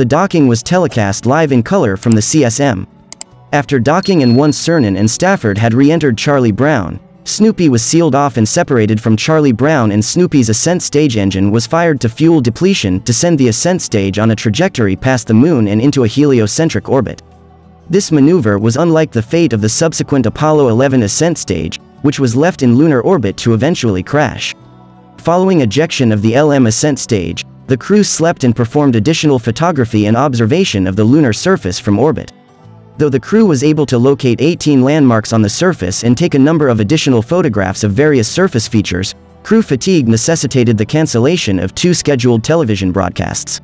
The docking was telecast live in color from the CSM. After docking and once Cernan and Stafford had re-entered Charlie Brown, Snoopy was sealed off and separated from Charlie Brown, and Snoopy's ascent stage engine was fired to fuel depletion to send the ascent stage on a trajectory past the moon and into a heliocentric orbit. This maneuver was unlike the fate of the subsequent Apollo 11 ascent stage, which was left in lunar orbit to eventually crash. Following ejection of the LM ascent stage, the crew slept and performed additional photography and observation of the lunar surface from orbit. Though the crew was able to locate 18 landmarks on the surface and take a number of additional photographs of various surface features, crew fatigue necessitated the cancellation of 2 scheduled television broadcasts.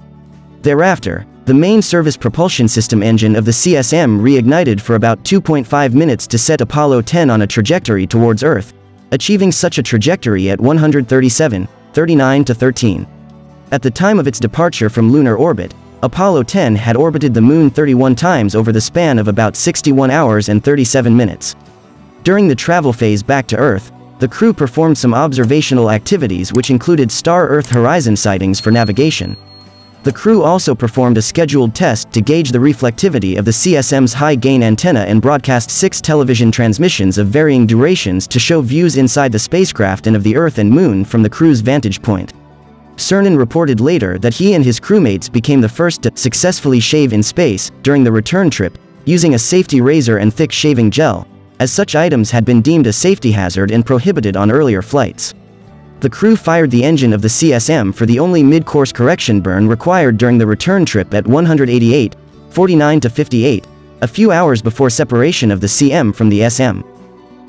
Thereafter, the main service propulsion system engine of the CSM reignited for about 2.5 minutes to set Apollo 10 on a trajectory towards Earth, achieving such a trajectory at 137:39:13. At the time of its departure from lunar orbit, Apollo 10 had orbited the Moon 31 times over the span of about 61 hours and 37 minutes. During the travel phase back to Earth, the crew performed some observational activities which included star-Earth horizon sightings for navigation. The crew also performed a scheduled test to gauge the reflectivity of the CSM's high-gain antenna and broadcast 6 television transmissions of varying durations to show views inside the spacecraft and of the Earth and Moon from the crew's vantage point. Cernan reported later that he and his crewmates became the first to successfully shave in space during the return trip, using a safety razor and thick shaving gel, as such items had been deemed a safety hazard and prohibited on earlier flights. The crew fired the engine of the CSM for the only mid-course correction burn required during the return trip at 188:49:58, a few hours before separation of the CM from the SM.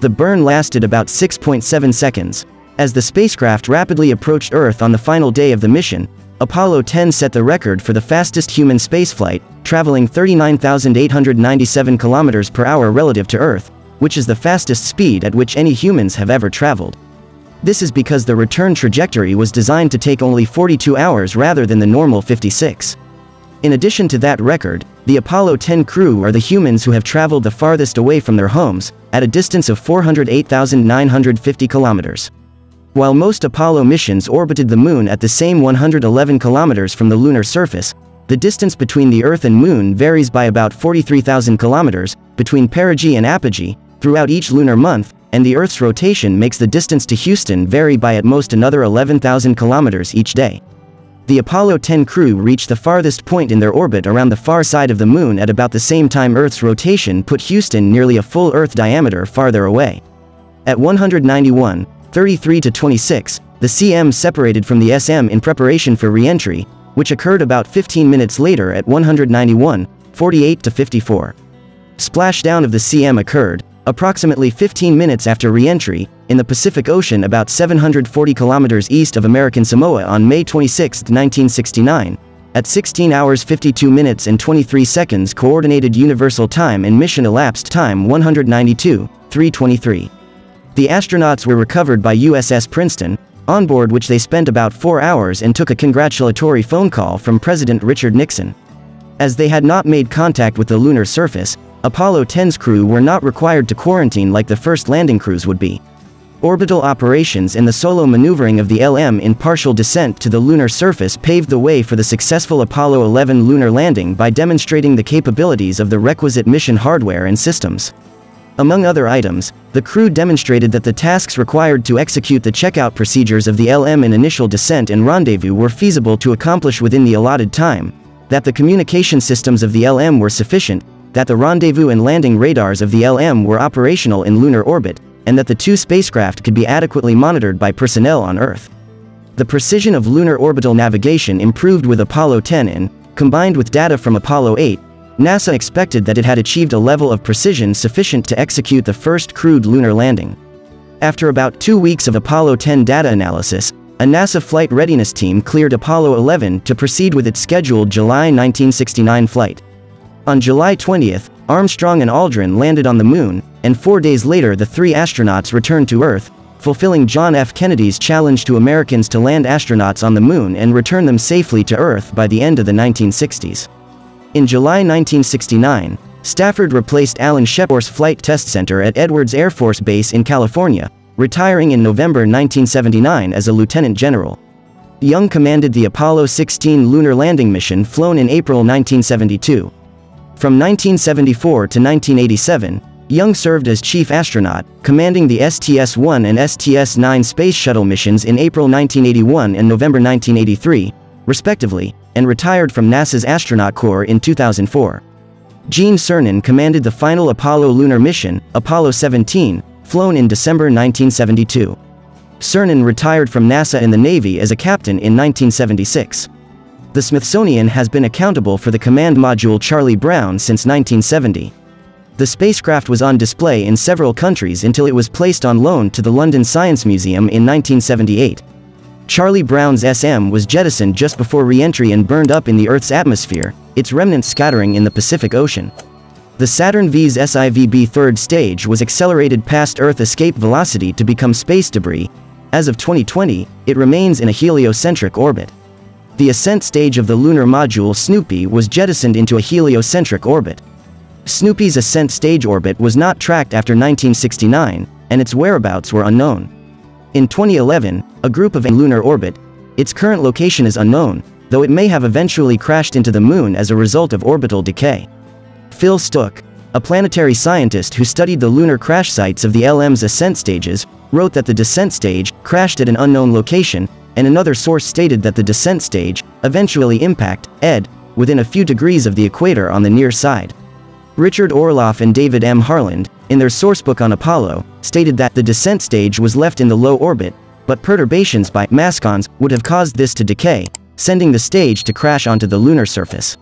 The burn lasted about 6.7 seconds. As the spacecraft rapidly approached Earth on the final day of the mission, Apollo 10 set the record for the fastest human spaceflight, traveling 39,897 kilometers per hour relative to Earth, which is the fastest speed at which any humans have ever traveled. This is because the return trajectory was designed to take only 42 hours rather than the normal 56. In addition to that record, the Apollo 10 crew are the humans who have traveled the farthest away from their homes, at a distance of 408,950 kilometers. While most Apollo missions orbited the Moon at the same 111 kilometers from the lunar surface, the distance between the Earth and Moon varies by about 43,000 kilometers, between perigee and apogee, throughout each lunar month, and the Earth's rotation makes the distance to Houston vary by at most another 11,000 kilometers each day. The Apollo 10 crew reached the farthest point in their orbit around the far side of the Moon at about the same time Earth's rotation put Houston nearly a full Earth diameter farther away. At 191:33:26, the CM separated from the SM in preparation for re-entry, which occurred about 15 minutes later at 191:48:54. Splashdown of the CM occurred, approximately 15 minutes after re-entry, in the Pacific Ocean about 740 kilometers east of American Samoa on May 26, 1969, at 16:52:23 Coordinated Universal Time, and mission elapsed time 192:323. The astronauts were recovered by USS Princeton, on board which they spent about 4 hours and took a congratulatory phone call from President Richard Nixon. As they had not made contact with the lunar surface, Apollo 10's crew were not required to quarantine like the first landing crews would be. Orbital operations and the solo maneuvering of the LM in partial descent to the lunar surface paved the way for the successful Apollo 11 lunar landing by demonstrating the capabilities of the requisite mission hardware and systems. Among other items, the crew demonstrated that the tasks required to execute the checkout procedures of the LM in initial descent and rendezvous were feasible to accomplish within the allotted time, that the communication systems of the LM were sufficient, that the rendezvous and landing radars of the LM were operational in lunar orbit, and that the 2 spacecraft could be adequately monitored by personnel on Earth. The precision of lunar orbital navigation improved with Apollo 10 and, combined with data from Apollo 8, NASA expected that it had achieved a level of precision sufficient to execute the first crewed lunar landing. After about 2 weeks of Apollo 10 data analysis, a NASA flight readiness team cleared Apollo 11 to proceed with its scheduled July 1969 flight. On July 20th, Armstrong and Aldrin landed on the Moon, and 4 days later the 3 astronauts returned to Earth, fulfilling John F. Kennedy's challenge to Americans to land astronauts on the Moon and return them safely to Earth by the end of the 1960s. In July 1969, Stafford replaced Alan Shepard's Flight Test Center at Edwards Air Force Base in California, retiring in November 1979 as a lieutenant general. Young commanded the Apollo 16 lunar landing mission flown in April 1972. From 1974 to 1987, Young served as chief astronaut, commanding the STS-1 and STS-9 space shuttle missions in April 1981 and November 1983, respectively, and retired from NASA's astronaut corps in 2004. Eugene Cernan commanded the final Apollo lunar mission, Apollo 17, flown in December 1972. Cernan retired from NASA and the Navy as a captain in 1976. The Smithsonian has been accountable for the command module Charlie Brown since 1970. The spacecraft was on display in several countries until it was placed on loan to the London Science Museum in 1978. Charlie Brown's SM was jettisoned just before re-entry and burned up in the Earth's atmosphere, its remnants scattering in the Pacific Ocean. The Saturn V's SIVB third stage was accelerated past Earth escape velocity to become space debris. As of 2020, it remains in a heliocentric orbit. The ascent stage of the lunar module Snoopy was jettisoned into a heliocentric orbit. Snoopy's ascent stage orbit was not tracked after 1969, and its whereabouts were unknown. In 2011, a group of in lunar orbit, its current location is unknown, though it may have eventually crashed into the moon as a result of orbital decay. Phil Stook, a planetary scientist who studied the lunar crash sites of the LM's ascent stages, wrote that the descent stage crashed at an unknown location, and another source stated that the descent stage eventually impacted within a few degrees of the equator on the near side. Richard Orloff and David M. Harland, in their sourcebook on Apollo, stated that the descent stage was left in the low orbit, but perturbations by mascons would have caused this to decay, sending the stage to crash onto the lunar surface.